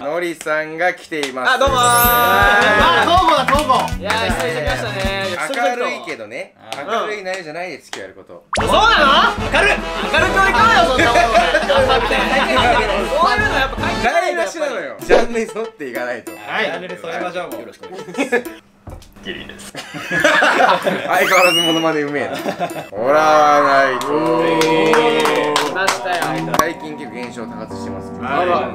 ノリさんが来ています。あ、どうもー。あ、どうもだ、どうも。いや、久々来ましたね。明るいけどね。明るい内容じゃないです。今日やること。そうなの？明るくはいかないよ、そんなもん。こういうのやっぱ関係ないらしいのよ。ジャンルに沿っていかないと。はい、ジャンルに沿いましょう。よろしくお願いします。ギリです。相変わらずモノマネうめえな。ほらない。来ましたよ。最近結構現象多発してますけど。い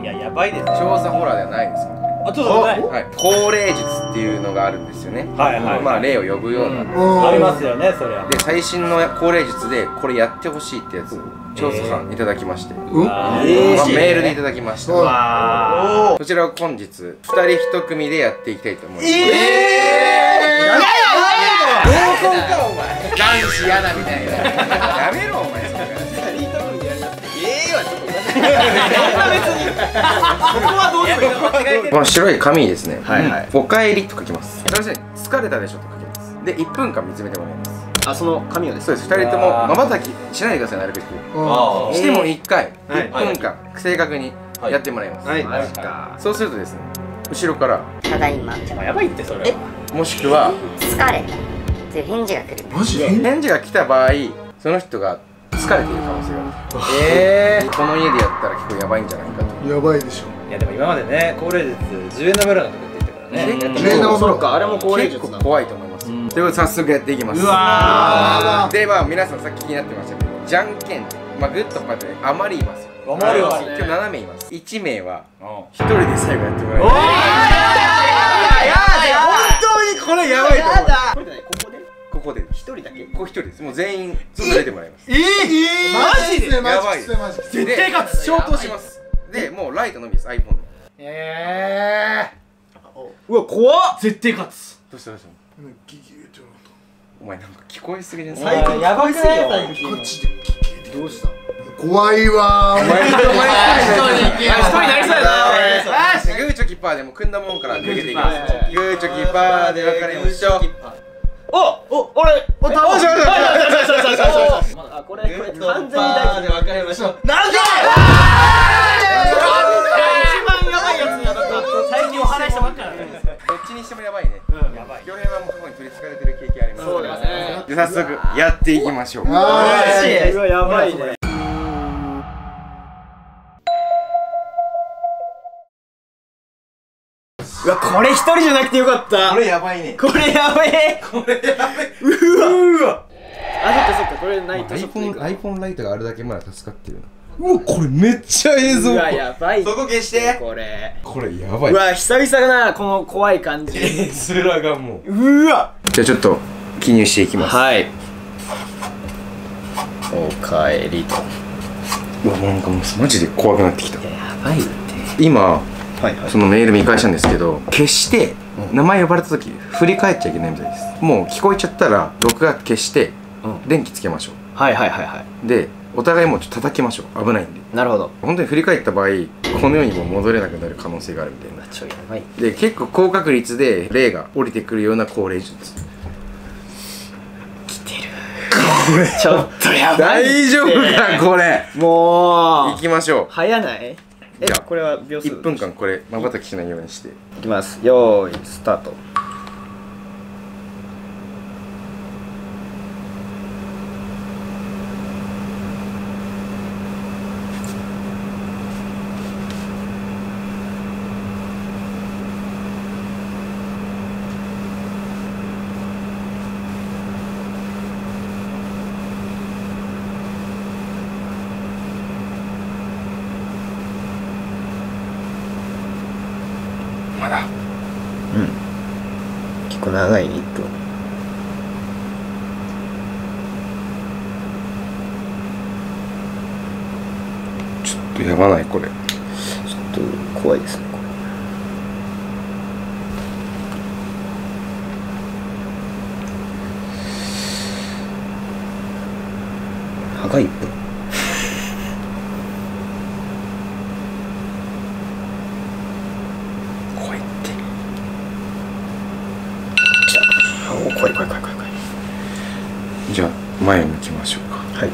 や、やばいです。調査ホラーではないです。あ、ちょっとない。はい。高齢術っていうのがあるんですよね。はいはい。まあ霊を呼ぶような。ありますよね、それは。で、最新の高齢術でこれやってほしいってやつを調査さんいただきまして、メールでいただきました。こちらを本日2人1組でやっていきたいと思います。やめろお前。男子やだみたいな。やめろお前。二人ともやだ。ええはちょっと。そこはどうですか。この白い紙ですね。おかえりと書きます。疲れたでしょと書きます。で1分間見つめてもらいます。あ、その紙をです。そうです。2人とも瞬きしないでください、なるべく。しても1回1分間正確にやってもらいます。そうするとですね、後ろからただいま。やばいってそれ。もしくは疲れたっていう返事が来る。マジで？返事が来た場合、その人が疲れている可能性がある。この家でやったら結構やばいんじゃないかと。やばいでしょ。いやでも今までね、高齢術10円の村のとこって言ってからね。10円の村か、あれも高齢術。結構怖いと思います。ということで早速やっていきます。うわー。でまあ皆さんさっき気になってましたけど、じゃんけん、まあグッとこうやって余りいますよ。余るわ。今日7名います。1名は1人で最後やってもらいます。これやばいと思う。これじゃない、ここでここで一人だけ、ここ一人です。もう全員ずっと出てもらいます。マジでやばい。絶対勝つ。消灯します。で、もうライトのみです、iPhone の。うわ、怖っ。絶対勝つ。どうしたどうした。お前なんか聞こえすぎじゃない。最高、やばいっすよ。こっちでどうした。怖いわー。お前一人になりそうやな。グーチョキパーでも組んだもんから抜けていきます。グーチョキパーで分かりましょう。お、俺、おたましょう。あ、これ完全に大事で分かりましょう。なんで？一番やばいやつだった。最近お話したばっかだね。どっちにしてもやばいね。やばい。去年はもう過去に取り憑かれてる経験あります。そうですね。で、早速やっていきましょう。うわ、やばいね。これ一人じゃなくてよかった。これやばいね。これやばい。これやばい。うわ。あ、そっかそっか、これないと。iPhone ライトがあるだけまだ助かってる。うわ、これめっちゃ映像。うわ、やばい。そこ消して。これやばい。うわ、久々だな、この怖い感じ。絵面がもう。うわ。じゃあちょっと記入していきます。はい。おかえりと。うわ、なんかもうマジで怖くなってきた。やばいって今そのメール見返したんですけど、決して名前呼ばれた時振り返っちゃいけないみたいです。もう聞こえちゃったら録画消して電気つけましょう。はいはいはいはい。でお互いもうちょっと叩きましょう。危ないんで。なるほど。本当に振り返った場合この世にも戻れなくなる可能性があるみたいな。ちょいやばい。で結構高確率で霊が降りてくるような高齢術。来てる。これちょっとやばい。大丈夫かこれ。もう行きましょう。早ない？じゃあこれは秒数1分間これまばたきしないようにしていきます。よーいスタート。結構長いね、1分。ちょっとやばないこれ。ちょっと怖いですね。歯が1分。怖い怖い怖い怖い怖い。じゃあ前向きましょうか。は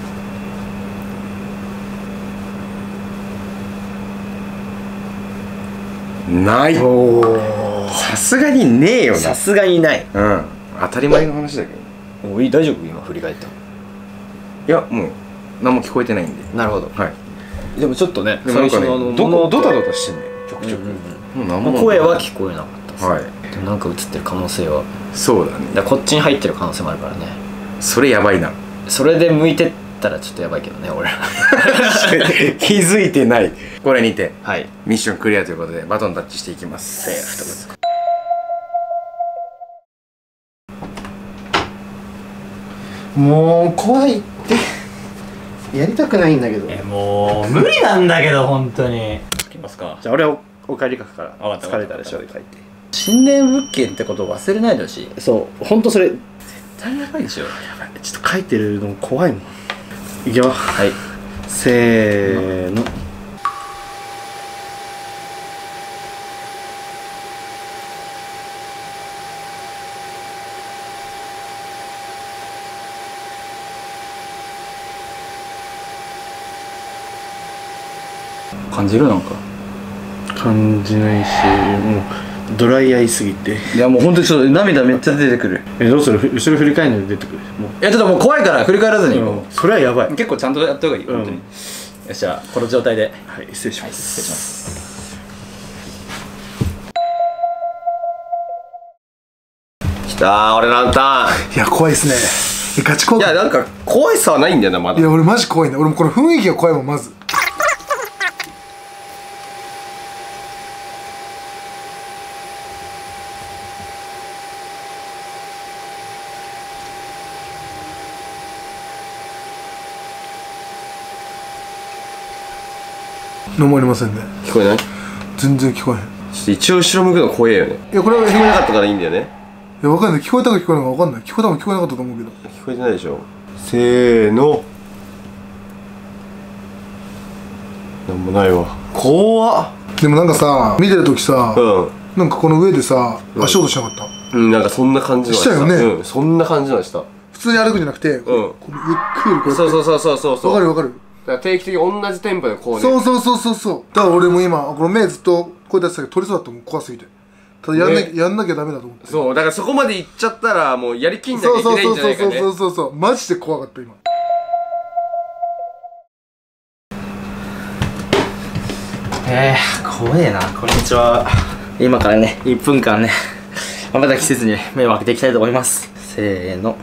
い、ない。さすがにねえよな。さすがにない。うん、当たり前の話だけど。おい、大丈夫？今振り返った。いや、もう何も聞こえてないんで。なるほど。はい。でもちょっとね、最初のドタドタしてんねん、ちょくちょく。声は聞こえなかった。はい。でもなんか映ってる可能性は。そうだね。だからこっちに入ってる可能性もあるからね。それやばいな。それで向いてったらちょっとやばいけどね、俺ら。気づいてない。これにてミッションクリアということで、バトンタッチしていきます。セーフ。もう怖いって。やりたくないんだけど。もう無理なんだけど、本当に。書きますか。じゃあ俺はお帰り書くから。疲れたでしょって書いて。心霊物件ってことを忘れないでほしい。そう、本当それ絶対やばいでしょ。やばい。ちょっと書いてるの怖いもん。いくよ。はい、せーの。感じる？なんか感じないし、もうドライアイすぎて。いやもう本当にちょっと涙めっちゃ出てくる。どうする？後ろ振り返るの出てくる。もういや、ちょっともう怖いから振り返らずに。それはやばい。結構ちゃんとやった方がいい、本当に。よっしゃ、この状態で。はい、失礼します。失礼します。きた、俺の歌。いや、怖いっすね。ガチ怖い。いや、なんか怖いさはないんだよな、まだ。いや、俺マジ怖いね。俺もこの雰囲気が怖いもん、まず。何もありませんね。聞こえない？全然聞こえへん。一応後ろ向くの怖えよね。いや、これは聞こえなかったからいいんだよね。いや、わかんない。聞こえたか聞こえないかわかんない。聞こえたか聞こえなかったと思うけど。聞こえてないでしょ。せーの。なんもないわ。怖っ。でもなんかさ、見てるときさ、なんかこの上でさ、足音しなかった？うん、なんかそんな感じはしたよね。うん、そんな感じはした。普通に歩くんじゃなくて、ゆっくりこうやって。そうそうそうそうそうそう。わかるわかる。定期的に同じテンポでこうね。そうそうそうそうそう。だから俺も今この目ずっとこうやってたけど、取れそうだったもん、怖すぎて。ただやんなきゃダメだと思って。そう、だからそこまで行っちゃったらもうやりきんなきゃいけないんじゃないかね。そうそうそうそうそう。マジで怖かった今。怖えな。こんにちは。今からね、1分間ね、まだ季節に目を開けていきたいと思います。せーの。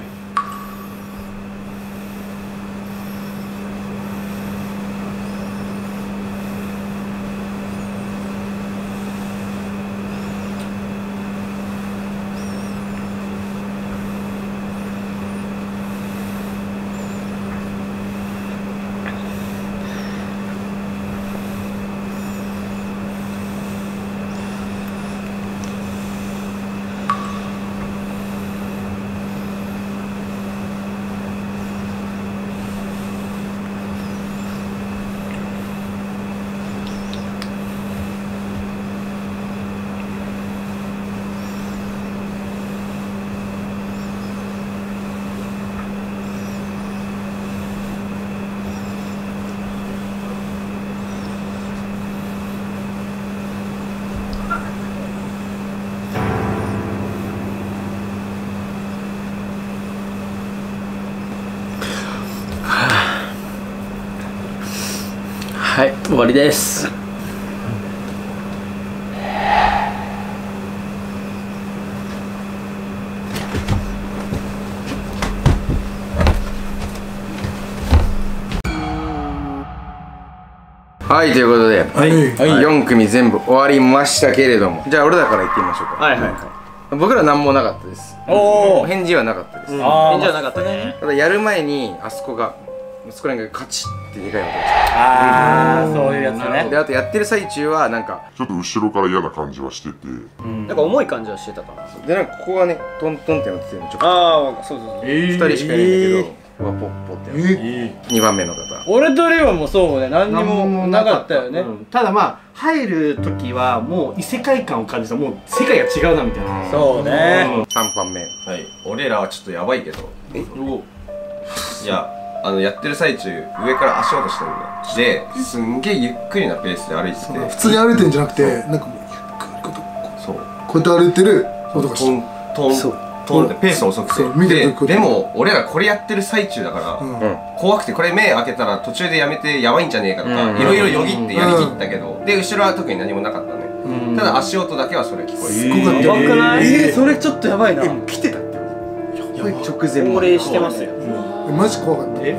はい、終わりです。はい、ということで、4組全部終わりましたけれども、じゃあ俺らから行ってみましょうか。はいはい。僕ら何もなかったです。おお。返事はなかったです。返事はなかったね。ただやる前にあそこが。そこら辺がカチッて2回も。ああ、そういうやつね。で、あとやってる最中はなんかちょっと後ろから嫌な感じはしてて、なんか重い感じはしてたかな。で、なんかここがね、トントンってなってて、ちょっとああ、そうそうそう、2人しかいないんだけど、ポッポって2番目の方。俺とレオもそうね、何にもなかったよね。ただまあ入る時はもう異世界感を感じた。もう世界が違うなみたいな。そうね。3番目、はい、俺らはちょっとやばいけど、いややってる最中上から足音してるんだ。ですんげえゆっくりなペースで歩いてて、普通に歩いてんじゃなくて、なんかそうこうやって歩いてる音がして、トントントンってペース遅くて、でも俺らこれやってる最中だから怖くて、これ目開けたら途中でやめてやばいんじゃねえかとかいろいろよぎってやりきったけど、で後ろは特に何もなかったね。ただ足音だけはそれ聞こえる。やばくない？それちょっとやばいな。来てたって直前までしてますよ。マジ怖かった。うわ、いい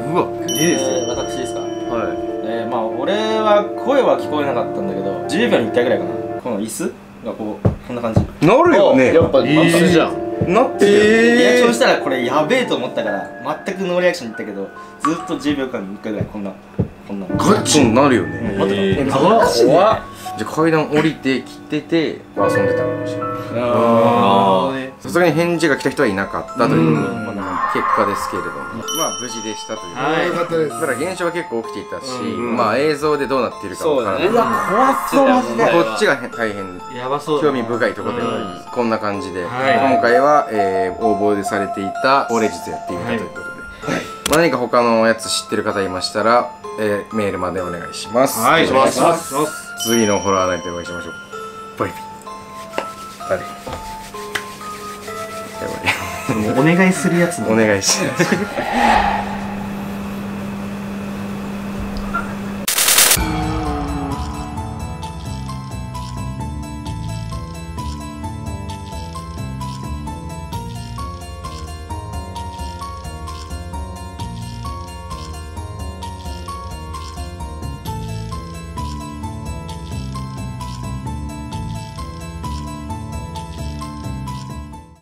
ですね。私ですか。はい。まあ俺は声は聞こえなかったんだけど、10秒に1回ぐらいかな。この椅子がこうこんな感じ。なるよね。やっぱ椅子じゃん。なってる。リアクションしたらこれやべえと思ったから全くノーリアクションいったけど、ずっと10秒間に1回ぐらいこんな。ガチになるよね。待ってた。怖っ。じゃあ階段降りてきてて遊んでたのかもしれない。ああ。さすがに返事が来た人はいなかったという結果ですけれども、まあ無事でしたという。はい、よかったです。だから現象は結構起きていたし、まあ映像でどうなっているかわからない。うわ、怖そうですね。こっちが大変興味深いところではあります。こんな感じで今回は応募でされていたオレ術やってみたということで、何か他のやつ知ってる方いましたらメールまでお願いします。はい、お願いします。次のホラーナイトでお会いしましょう。バイビー。お願いするやつもお願いします